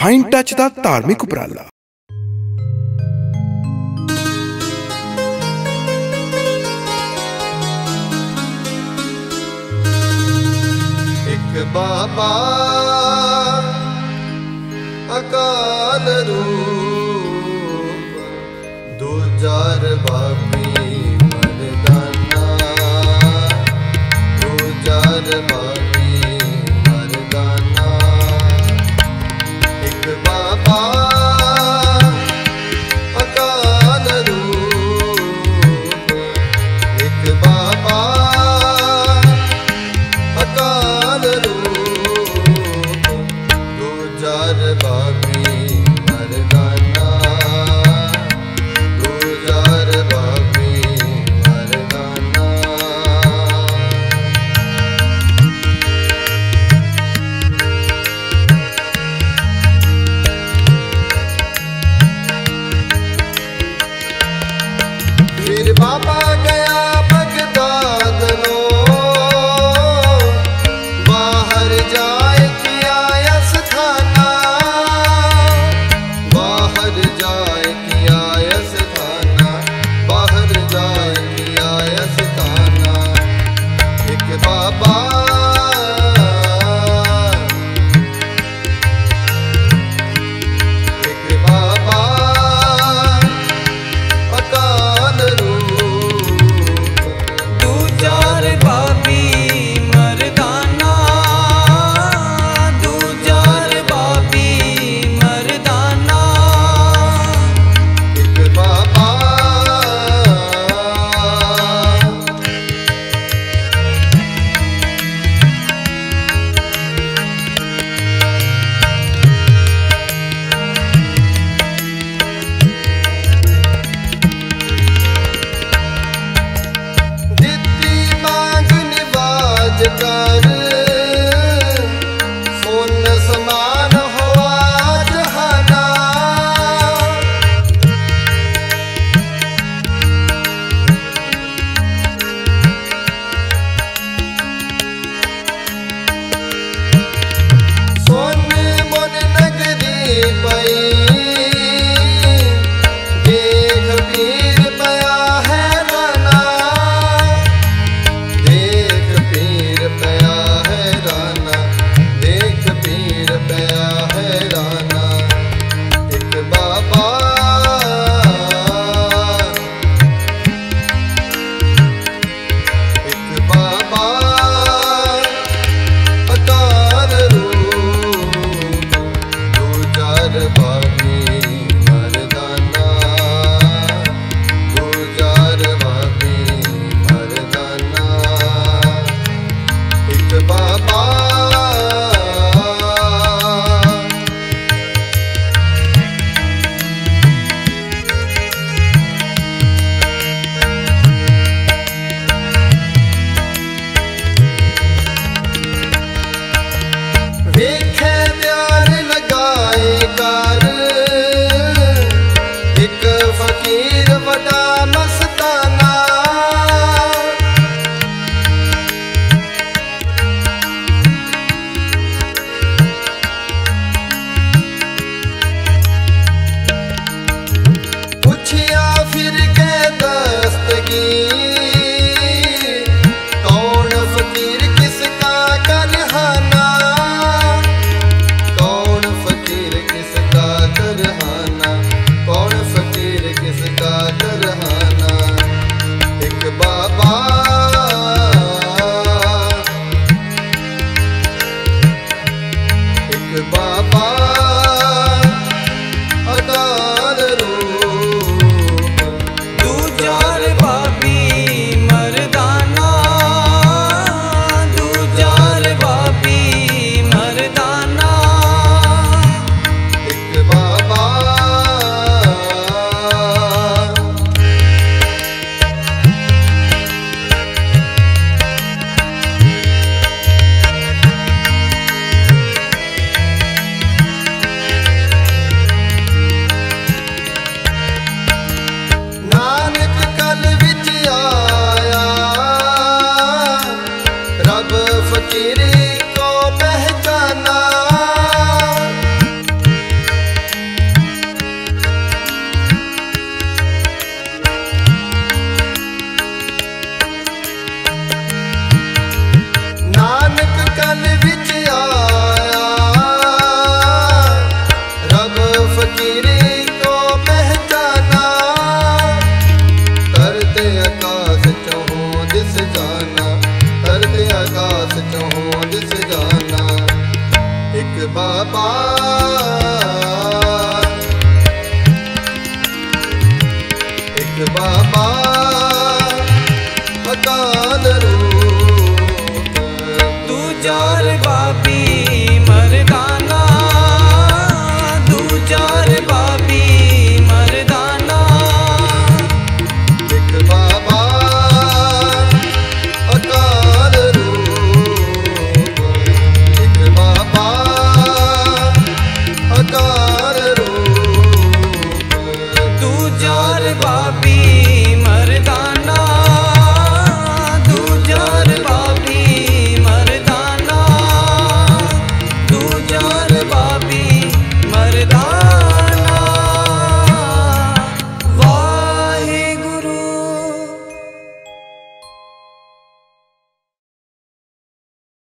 Fine touch दा धार्मिक उपराला। एक बाबा अकाल रूप दो जार बाबी मरदाना दो जार बाबी